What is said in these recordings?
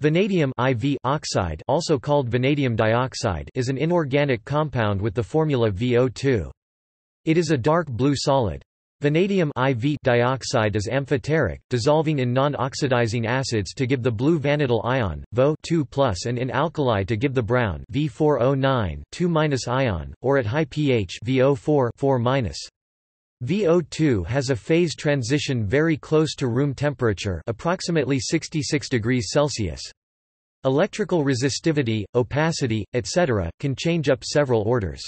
Vanadium IV oxide, also called vanadium dioxide, is an inorganic compound with the formula VO2. It is a dark blue solid. Vanadium IV dioxide is amphoteric, dissolving in non-oxidizing acids to give the blue vanadyl ion, VO2+, and in alkali to give the brown V4O9 2- ion, or at high pH VO4 4-. VO2 has a phase transition very close to room temperature, approximately 66 degrees Celsius. Electrical resistivity, opacity, etc., can change up several orders.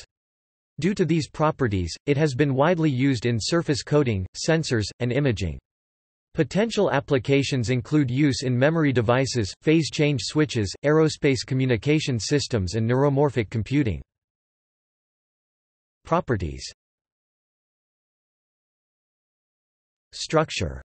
Due to these properties, it has been widely used in surface coating, sensors, and imaging. Potential applications include use in memory devices, phase change switches, aerospace communication systems, and neuromorphic computing. Properties. Structure.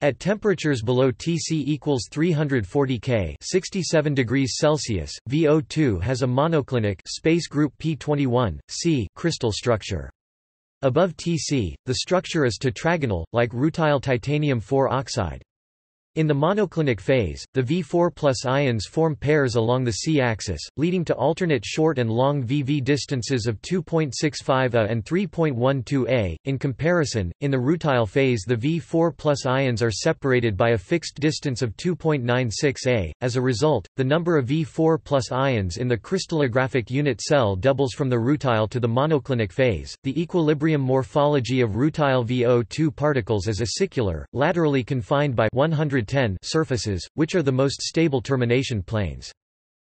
At temperatures below Tc = 340 K (67 degrees Celsius), VO2 has a monoclinic space group P21C crystal structure. Above Tc, the structure is tetragonal, like rutile titanium 4 oxide. In the monoclinic phase, the V4+ ions form pairs along the C-axis, leading to alternate short and long VV distances of 2.65 A and 3.12 A. In comparison, in the rutile phase the V4+ ions are separated by a fixed distance of 2.96 A. As a result, the number of V4+ ions in the crystallographic unit cell doubles from the rutile to the monoclinic phase. The equilibrium morphology of rutile VO2 particles is acicular, laterally confined by 110 surfaces, which are the most stable termination planes.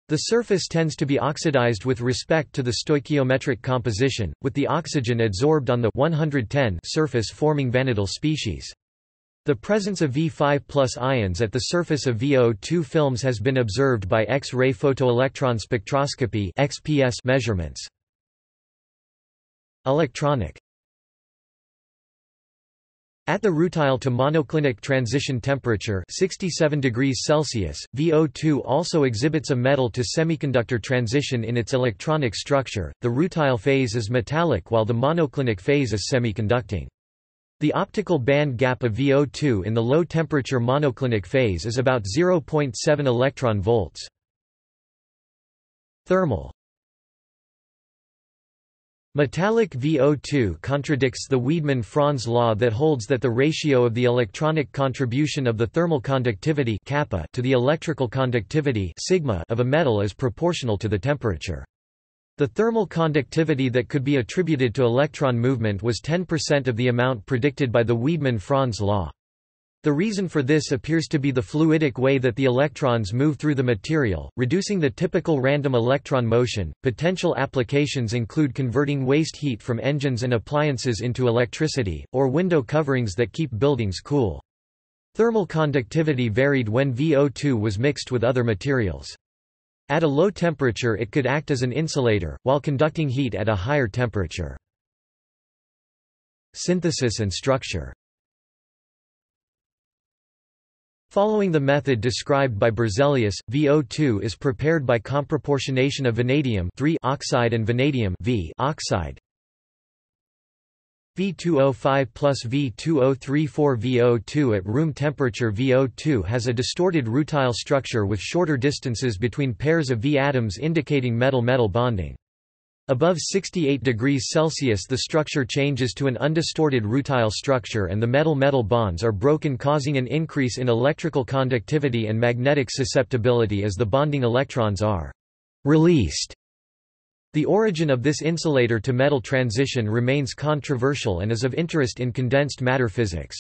The surface tends to be oxidized with respect to the stoichiometric composition, with the oxygen adsorbed on the 110 surface forming vanadyl species. The presence of V5+ ions at the surface of VO2 films has been observed by X-ray photoelectron spectroscopy (XPS) measurements. Electronic. At the rutile to monoclinic transition temperature 67 degrees Celsius, VO2 also exhibits a metal to semiconductor transition in its electronic structure. The rutile phase is metallic while the monoclinic phase is semiconducting. The optical band gap of VO2 in the low temperature monoclinic phase is about 0.7 electron volts. Thermal. Metallic VO2 contradicts the Wiedemann-Franz law that holds that the ratio of the electronic contribution of the thermal conductivity kappa to the electrical conductivity sigma of a metal is proportional to the temperature. The thermal conductivity that could be attributed to electron movement was 10% of the amount predicted by the Wiedemann-Franz law. The reason for this appears to be the fluidic way that the electrons move through the material, reducing the typical random electron motion. Potential applications include converting waste heat from engines and appliances into electricity, or window coverings that keep buildings cool. Thermal conductivity varied when VO2 was mixed with other materials. At a low temperature, it could act as an insulator, while conducting heat at a higher temperature. Synthesis and structure. Following the method described by Berzelius, VO2 is prepared by comproportionation of vanadium oxide and vanadium oxide. V2O5 plus V2O34 VO2 at room temperature. VO2 has a distorted rutile structure with shorter distances between pairs of V atoms indicating metal-metal bonding. Above 68 degrees Celsius the structure changes to an undistorted rutile structure and the metal-metal bonds are broken, causing an increase in electrical conductivity and magnetic susceptibility as the bonding electrons are released. The origin of this insulator-to-metal transition remains controversial and is of interest in condensed matter physics.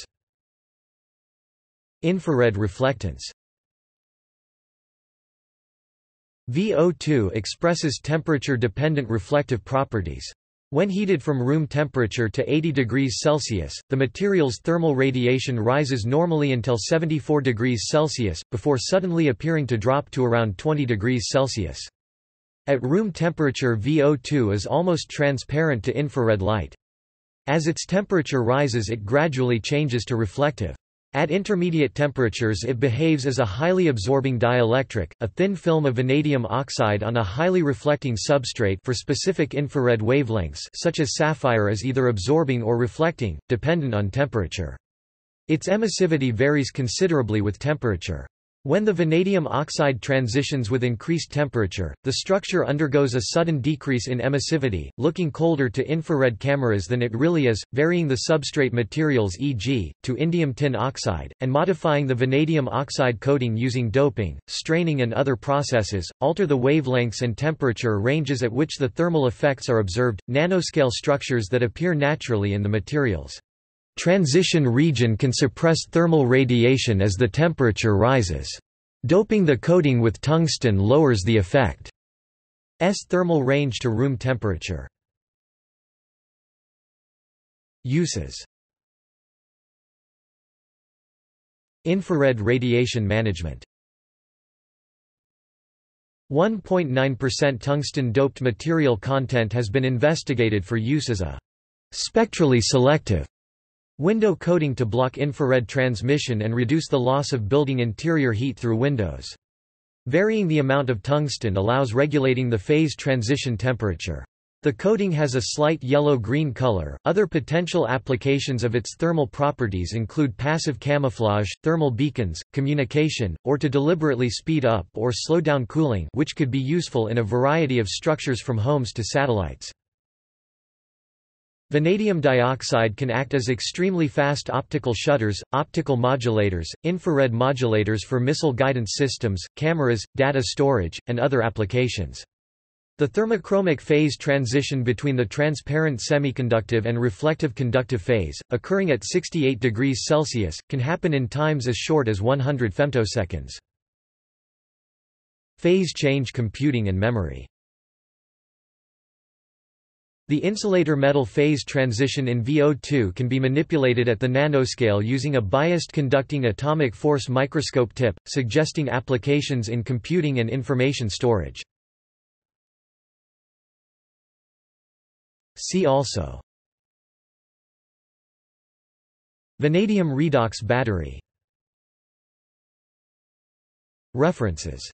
Infrared reflectance. VO2 expresses temperature-dependent reflective properties. When heated from room temperature to 80 degrees Celsius, the material's thermal radiation rises normally until 74 degrees Celsius, before suddenly appearing to drop to around 20 degrees Celsius. At room temperature VO2 is almost transparent to infrared light. As its temperature rises it gradually changes to reflective. At intermediate temperatures it behaves as a highly absorbing dielectric, a thin film of vanadium oxide on a highly reflecting substrate for specific infrared wavelengths such as sapphire is either absorbing or reflecting, dependent on temperature. Its emissivity varies considerably with temperature. When the vanadium oxide transitions with increased temperature, the structure undergoes a sudden decrease in emissivity, looking colder to infrared cameras than it really is, varying the substrate materials e.g., to indium tin oxide, and modifying the vanadium oxide coating using doping, straining and other processes, alter the wavelengths and temperature ranges at which the thermal effects are observed, nanoscale structures that appear naturally in the materials. Transition region can suppress thermal radiation as the temperature rises. Doping the coating with tungsten lowers the effect's thermal range to room temperature. Uses: infrared radiation management. 1.9% tungsten-doped material content has been investigated for use as a spectrally selective window coating to block infrared transmission and reduce the loss of building interior heat through windows. Varying the amount of tungsten allows regulating the phase transition temperature. The coating has a slight yellow-green color. Other potential applications of its thermal properties include passive camouflage, thermal beacons, communication, or to deliberately speed up or slow down cooling, which could be useful in a variety of structures from homes to satellites. Vanadium dioxide can act as extremely fast optical shutters, optical modulators, infrared modulators for missile guidance systems, cameras, data storage, and other applications. The thermochromic phase transition between the transparent semiconductive and reflective conductive phase, occurring at 68 degrees Celsius, can happen in times as short as 100 femtoseconds. Phase change computing and memory. The insulator metal phase transition in VO2 can be manipulated at the nanoscale using a biased conducting atomic force microscope tip, suggesting applications in computing and information storage. See also: vanadium redox battery. References.